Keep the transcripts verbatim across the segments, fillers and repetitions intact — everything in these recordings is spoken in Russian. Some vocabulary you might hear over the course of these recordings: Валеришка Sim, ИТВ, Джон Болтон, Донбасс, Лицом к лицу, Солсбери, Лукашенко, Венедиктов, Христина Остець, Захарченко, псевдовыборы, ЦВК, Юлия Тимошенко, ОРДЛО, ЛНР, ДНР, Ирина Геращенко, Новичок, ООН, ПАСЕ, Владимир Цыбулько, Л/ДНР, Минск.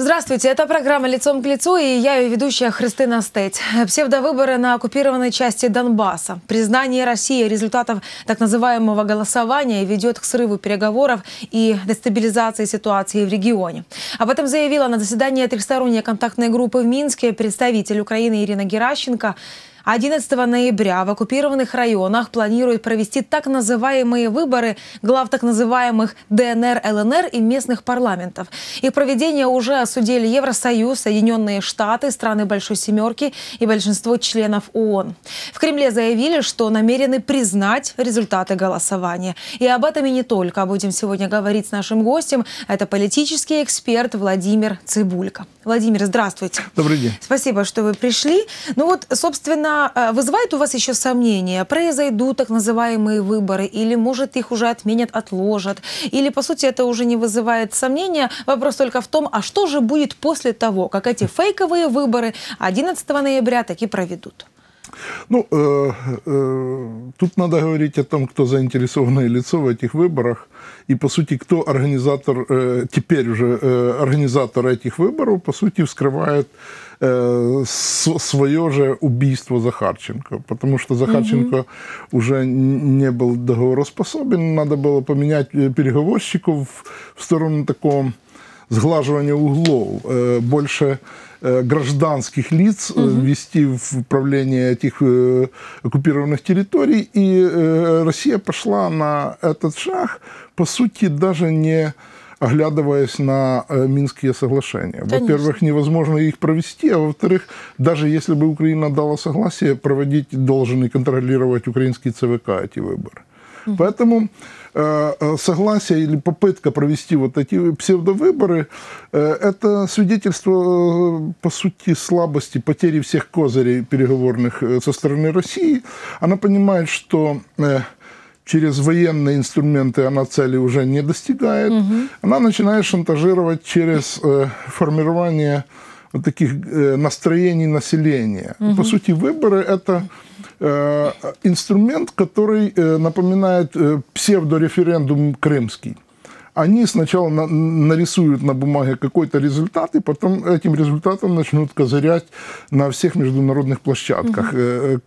Здравствуйте, это программа «Лицом к лицу» и я ее ведущая Христина Остець. Псевдовыборы на оккупированной части Донбасса. Признание России результатов так называемого голосования ведет к срыву переговоров и дестабилизации ситуации в регионе. Об этом заявила на заседании трехсторонней контактной группы в Минске представитель Украины Ирина Геращенко. одиннадцатого ноября в оккупированных районах планируют провести так называемые выборы глав так называемых ДНР, ЛНР и местных парламентов. Их проведение уже осудили Евросоюз, Соединенные Штаты, страны Большой Семерки и большинство членов ООН. В Кремле заявили, что намерены признать результаты голосования. И об этом и не только. Будем сегодня говорить с нашим гостем. Это политический эксперт Владимир Цыбулько. Владимир, здравствуйте. Добрый день. Спасибо, что вы пришли. Ну вот, собственно, вызывает у вас еще сомнения, произойдут так называемые выборы, или, может, их уже отменят, отложат, или, по сути, это уже не вызывает сомнения. Вопрос только в том, а что же будет после того, как эти фейковые выборы одиннадцатого ноября таки проведут? Ну, э, э, тут надо говорить о том, кто заинтересованное лицо в этих выборах, и, по сути, кто организатор, э, теперь уже э, организатор этих выборов, по сути, вскрывает свое же убийство Захарченко, потому что Захарченко угу. уже не был договороспособен, надо было поменять переговорщиков в сторону такого сглаживания углов, больше гражданских лиц угу. ввести в управление этих оккупированных территорий, и Россия пошла на этот шаг, по сути, даже не оглядываясь на Минские соглашения. Во-первых, невозможно их провести, а во-вторых, даже если бы Украина дала согласие, проводить должен и контролировать украинский ЦВК эти выборы. Mm-hmm. Поэтому э, согласие или попытка провести вот эти псевдовыборы э, – это свидетельство, по сути, слабости, потери всех козырей переговорных со стороны России. Она понимает, что… Э, через военные инструменты она цели уже не достигает. Угу. Она начинает шантажировать через э, формирование вот таких э, настроений населения. Угу. По сути, выборы – это э, инструмент, который э, напоминает э, псевдореферендум крымский. Они сначала на, нарисуют на бумаге какой-то результат, и потом этим результатом начнут козырять на всех международных площадках. Mm-hmm.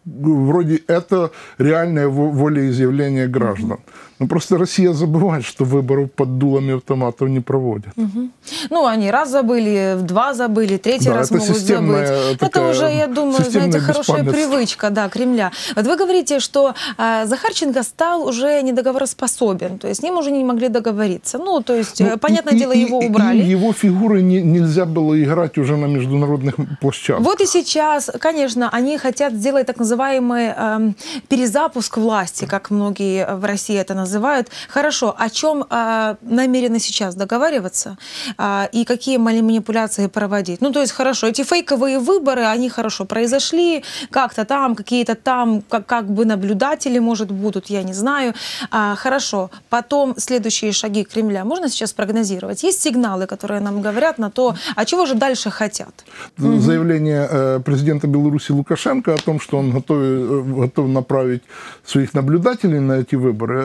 Вроде это реальное волеизъявление граждан. Mm-hmm. Но просто Россия забывает, что выборов под дулами автоматов не проводят. Mm-hmm. Ну, они раз забыли, два забыли, третий да, раз могут забыть. Это уже, я думаю, знаете, хорошая привычка да, Кремля. Вот вы говорите, что э, Захарченко стал уже недоговороспособен, то есть с ним уже не могли договориться. Ну, то есть, ну, понятное и, дело, и, его убрали. Его фигуры не, нельзя было играть уже на международных площадках. Вот и сейчас, конечно, они хотят сделать так называемый э, перезапуск власти, как многие в России это называют. Хорошо, о чем э, намерены сейчас договариваться э, и какие манипуляции проводить? Ну, то есть, хорошо, эти фейковые выборы, они хорошо произошли, как-то там, какие-то там, как, как бы наблюдатели, может, будут, я не знаю. Э, хорошо, потом следующие шаги Кремля. Можно сейчас прогнозировать? Есть сигналы, которые нам говорят на то, а чего же дальше хотят? Заявление президента Беларуси Лукашенко о том, что он готов, готов направить своих наблюдателей на эти выборы,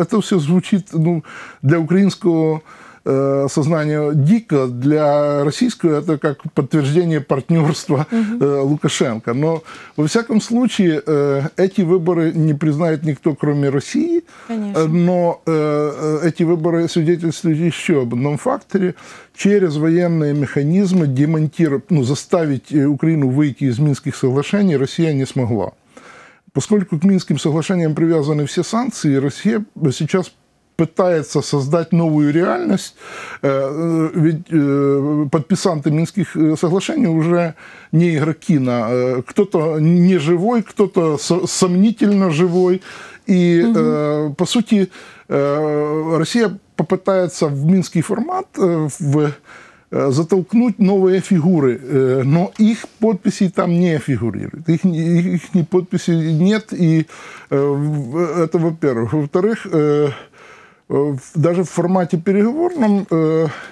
это все звучит, ну, для украинского сознание дико, для российского это как подтверждение партнерства угу. Лукашенко. Но, во всяком случае, эти выборы не признает никто, кроме России. Конечно. Но эти выборы свидетельствуют еще об одном факторе. Через военные механизмы демонтировать, ну, заставить Украину выйти из Минских соглашений Россия не смогла. Поскольку к Минским соглашениям привязаны все санкции, Россия сейчас пытается создать новую реальность, ведь подписанты Минских соглашений уже не игроки, на кто-то не живой, кто-то сомнительно живой, и угу. по сути Россия попытается в Минский формат в затолкнуть новые фигуры, но их подписи там не фигурируют, их, их, их подписи нет, и это во-первых. Во-вторых, даже в формате переговорном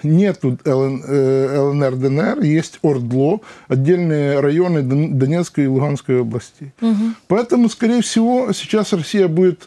нет ЛНР-ДНР, есть ОРДЛО, отдельные районы Донецкой и Луганской областей. Угу. Поэтому, скорее всего, сейчас Россия будет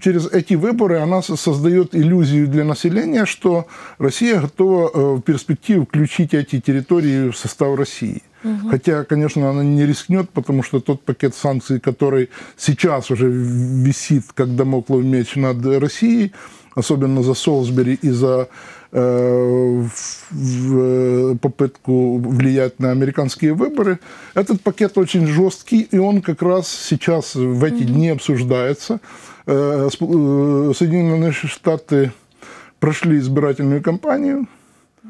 через эти выборы, она создает иллюзию для населения, что Россия готова в перспективе включить эти территории в состав России. Угу. Хотя, конечно, она не рискнет, потому что тот пакет санкций, который сейчас уже висит, как дамоклов меч над Россией, особенно за Солсбери и за э, в, попытку влиять на американские выборы, этот пакет очень жесткий, и он как раз сейчас в эти дни обсуждается. Э, Соединенные Штаты прошли избирательную кампанию.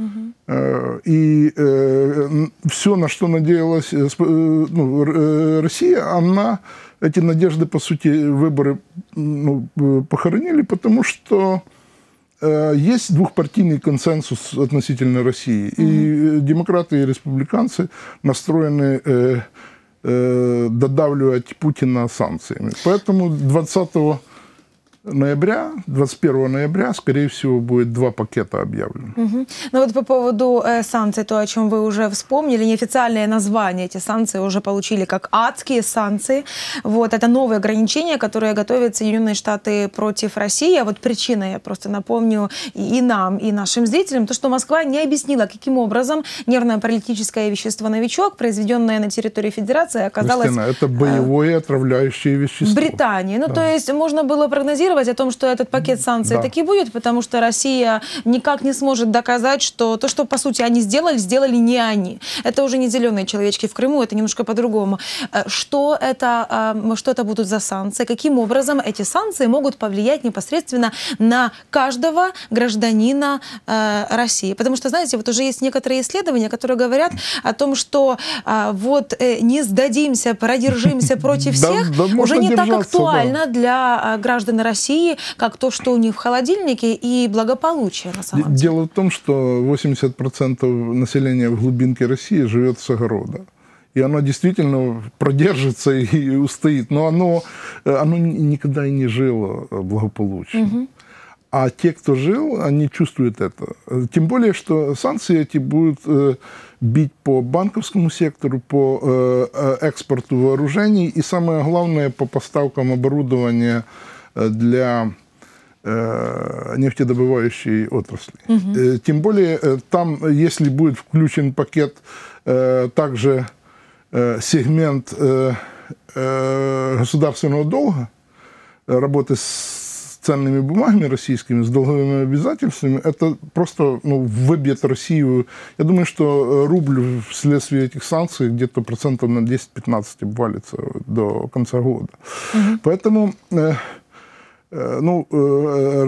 Uh-huh. И э, все, на что надеялась э, ну, Россия, она, эти надежды, по сути, выборы ну, похоронили, потому что э, есть двухпартийный консенсус относительно России. Uh-huh. И демократы, и республиканцы настроены э, э, додавливать Путина санкциями. Поэтому двадцатого ноября, двадцать первого ноября, скорее всего, будет два пакета объявлено. Угу. Ну вот по поводу э, санкций, то, о чем вы уже вспомнили, неофициальное название эти санкции уже получили как адские санкции. Вот, это новые ограничения, которые готовят Соединенные Штаты против России. А вот причина, я просто напомню и нам, и нашим зрителям, то, что Москва не объяснила, каким образом нервное паралитическое вещество «Новичок», произведенное на территории Федерации, оказалось... Кристина, это боевое отравляющее вещество. Британии. Ну, да. То есть можно было прогнозировать о том, что этот пакет санкций, да, таки будет, потому что Россия никак не сможет доказать, что то, что, по сути, они сделали, сделали не они. Это уже не зеленые человечки в Крыму, это немножко по-другому. Что это, что это будут за санкции? Каким образом эти санкции могут повлиять непосредственно на каждого гражданина России? Потому что, знаете, вот уже есть некоторые исследования, которые говорят о том, что вот не сдадимся, продержимся против всех, уже не так актуально для граждан России, как то, что у них в холодильнике, и благополучие на самом деле. Дело в том, что восемьдесят процентов населения в глубинке России живет с огорода. И оно действительно продержится и устоит. Но оно, оно никогда и не жило благополучно. Угу. А те, кто жил, они чувствуют это. Тем более, что санкции эти будут бить по банковскому сектору, по экспорту вооружений и, самое главное, по поставкам оборудования для э, нефтедобывающей отрасли. Угу. Тем более, там, если будет включен пакет, э, также э, сегмент э, э, государственного долга, работы с ценными бумагами российскими, с долговыми обязательствами, это просто ну, выбьет Россию. Я думаю, что рубль вследствие этих санкций где-то процентов на десять-пятнадцать обвалится до конца года. Угу. Поэтому... Э, Ну,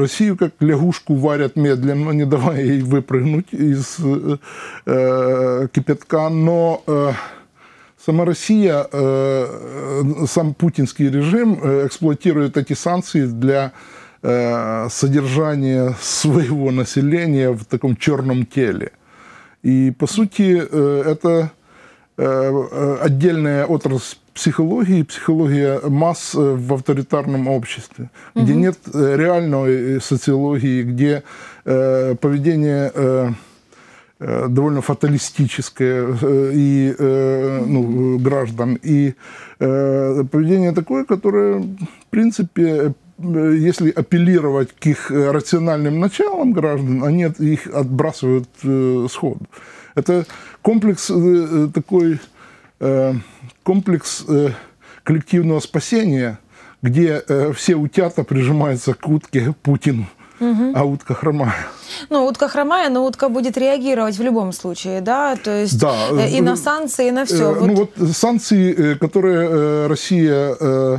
Россию как лягушку варят медленно, не давая ей выпрыгнуть из э, кипятка, но э, сама Россия, э, сам путинский режим эксплуатирует эти санкции для э, содержания своего населения в таком черном теле. И, по сути, э, это э, отдельная отрасль психологии, психология масс в авторитарном обществе, угу, где нет реальной социологии, где э, поведение э, довольно фаталистическое и, э, ну, граждан, и э, поведение такое, которое, в принципе, если апеллировать к их рациональным началам граждан, они их отбрасывают э, сходу. Это комплекс э, такой... комплекс э, коллективного спасения, где э, все утята прижимаются к утке Путину, угу, а утка хромая. Ну, утка хромая, но утка будет реагировать в любом случае, да? То есть да. Э, и на санкции, и на все. Э, вот. Ну вот санкции, которые Россия э,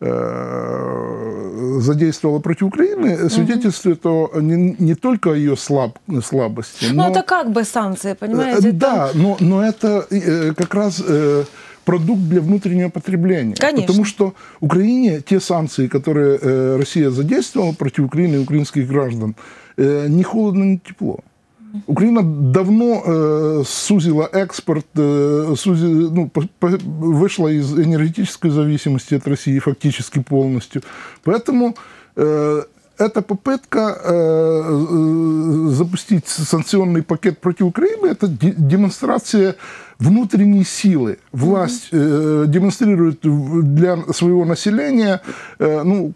э, задействовала против Украины, свидетельствуют угу. о, не, не только о ее слаб, слабости. Ну, но... это как бы санкции, понимаете? Э, да, там... но, но это э, как раз... Э, продукт для внутреннего потребления. Конечно. Потому что Украине те санкции, которые э, Россия задействовала против Украины и украинских граждан, э, не холодно, не тепло. Украина давно э, сузила экспорт, э, сузила, ну, по, по, вышла из энергетической зависимости от России фактически полностью. Поэтому э, Это попытка э, запустить санкционный пакет против Украины, это демонстрация внутренней силы. Власть э, демонстрирует для своего населения э, ну,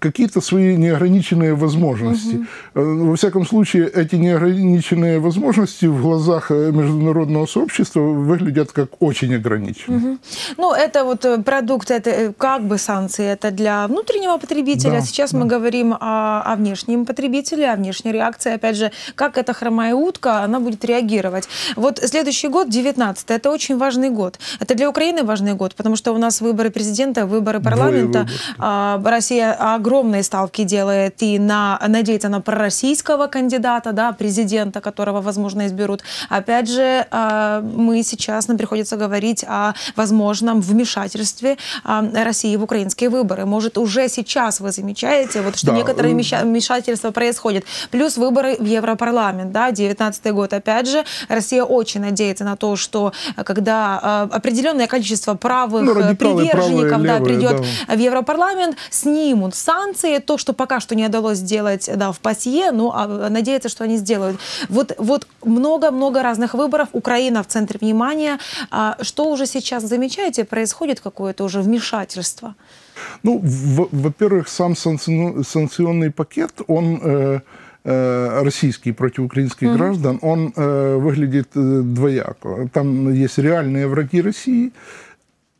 какие-то свои неограниченные возможности. Э, во всяком случае, эти неограниченные возможности в глазах международного сообщества выглядят как очень ограниченные. Угу. Ну, это вот продукт, это как бы санкции, это для внутреннего потребителя. Да, сейчас да. мы говорим о, о внешнем потребителе, о внешней реакции. Опять же, как эта хромая утка, она будет реагировать. Вот следующий год, девятнадцатый. Это очень важный год. Это для Украины важный год, потому что у нас выборы президента, выборы парламента. Выборы. Россия огромные ставки делает и на, надеется на пророссийского кандидата, да, президента, которого, возможно, изберут. Опять же, мы сейчас, нам приходится говорить о возможном вмешательстве России в украинские выборы. Может, уже сейчас вы замечаете, вот, что да. некоторые вмешательства происходят. Плюс выборы в Европарламент, да, девятнадцатый год. Опять же, Россия очень надеется на то, что когда э, определенное количество правых ну, приверженников правые, да, левые, придет да. в Европарламент, снимут санкции, то, что пока что не удалось сделать да, в ПАСЕ, ну, а надеяться, что они сделают. Вот много-много вот разных выборов, Украина в центре внимания. А что уже сейчас замечаете? Происходит какое-то уже вмешательство? Ну, во-первых, сам санкционный пакет, он... Э российских против украинских mm-hmm. граждан, он э, выглядит э, двояко. Там есть реальные враги России,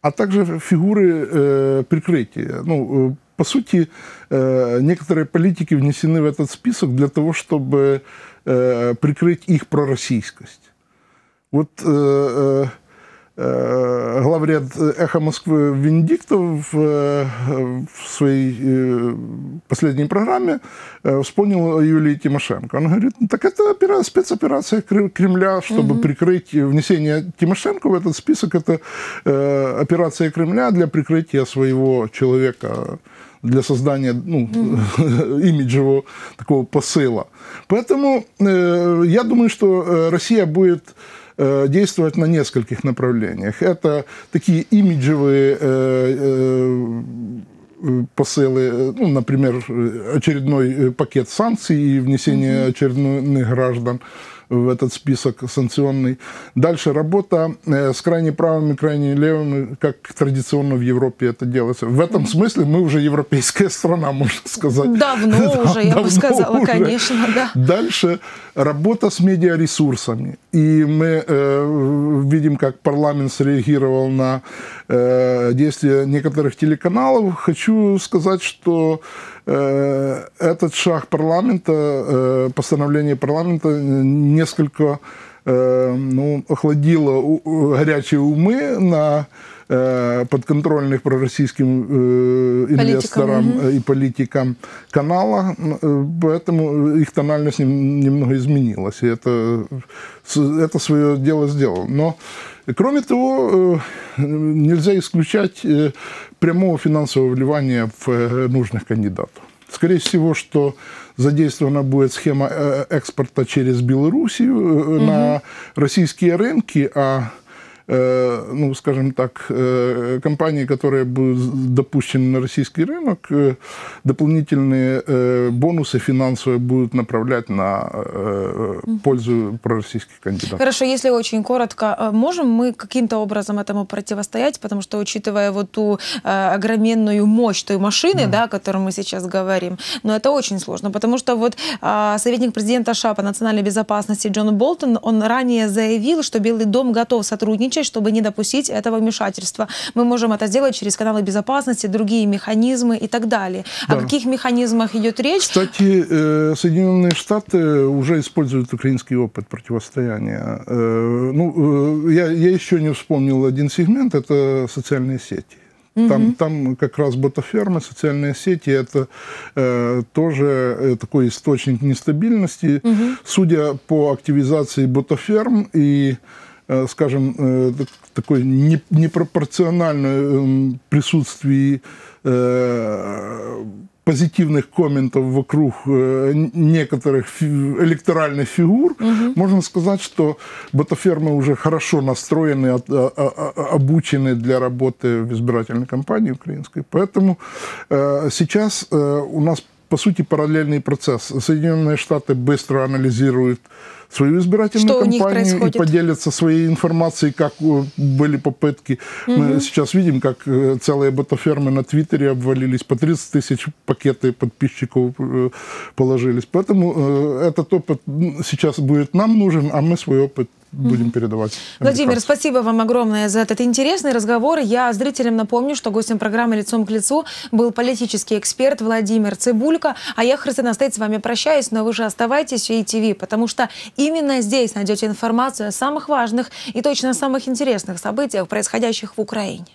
а также фигуры э, прикрытия. Ну, э, по сути, э, некоторые политики внесены в этот список для того, чтобы э, прикрыть их пророссийскость. Вот... Э, э, главред «Эхо Москвы» Венедиктов в своей последней программе вспомнил о Юлии Тимошенко. Он говорит, ну, так это спецоперация Кремля, чтобы прикрыть внесение Тимошенко в этот список. Это операция Кремля для прикрытия своего человека, для создания ну, имиджевого такого посыла. Поэтому я думаю, что Россия будет... действовать на нескольких направлениях. Это такие имиджевые э, э, посылы, ну, например, очередной пакет санкций и внесение очередных граждан в этот список санкционный. Дальше работа с крайне правыми, крайне левыми, как традиционно в Европе это делается. В этом смысле мы уже европейская страна, можно сказать. Давно да, уже, я давно бы сказала, уже. Конечно, да. Дальше работа с медиаресурсами. И мы э, видим, как парламент среагировал на э, действия некоторых телеканалов. Хочу сказать, что э, этот шаг парламента, э, постановление парламента несколько э, ну, охладило у, горячие умы на э, подконтрольных пророссийским э, инвесторам Политикам. и политикам канала, поэтому их тональность немного изменилась, и это, это свое дело сделало. Но, кроме того, э, нельзя исключать э, прямого финансового вливания в э, нужных кандидатов. Скорее всего, что задействована будет схема экспорта через Белоруссию угу. на российские рынки, а, ну, скажем так, компании, которые будут допущены на российский рынок, дополнительные бонусы финансовые будут направлять на пользу пророссийских кандидатов. Хорошо, если очень коротко, можем мы каким-то образом этому противостоять? Потому что, учитывая вот ту огроменную мощь той машины, да. Да, о которой мы сейчас говорим, но это очень сложно, потому что вот советник президента США по национальной безопасности Джон Болтон, он ранее заявил, что Белый дом готов сотрудничать, чтобы не допустить этого вмешательства. Мы можем это сделать через каналы безопасности, другие механизмы и так далее. Да. О каких механизмах идет речь? Кстати, Соединенные Штаты уже используют украинский опыт противостояния. Ну, я, я еще не вспомнил один сегмент, это социальные сети. Там, угу. там как раз ботафермы, социальные сети, это э, тоже такой источник нестабильности. Угу. Судя по активизации ботаферм и скажем, такой непропорциональное присутствие позитивных комментов вокруг некоторых электоральных фигур, угу. можно сказать, что ботафермы уже хорошо настроены, обучены для работы в избирательной кампании украинской. Поэтому сейчас у нас по сути, параллельный процесс. Соединенные Штаты быстро анализируют свою избирательную кампанию и поделятся своей информацией, как были попытки. Угу. Мы сейчас видим, как целые ботафермы на Твиттере обвалились, по тридцать тысяч пакеты подписчиков положились. Поэтому этот опыт сейчас будет нам нужен, а мы свой опыт будем передавать. Владимир, спасибо вам огромное за этот интересный разговор. Я зрителям напомню, что гостем программы «Лицом к лицу» был политический эксперт Владимир Цыбулько. А я, Христина Остець, с вами прощаюсь, но вы же оставайтесь в ИТВ, потому что именно здесь найдете информацию о самых важных и точно самых интересных событиях, происходящих в Украине.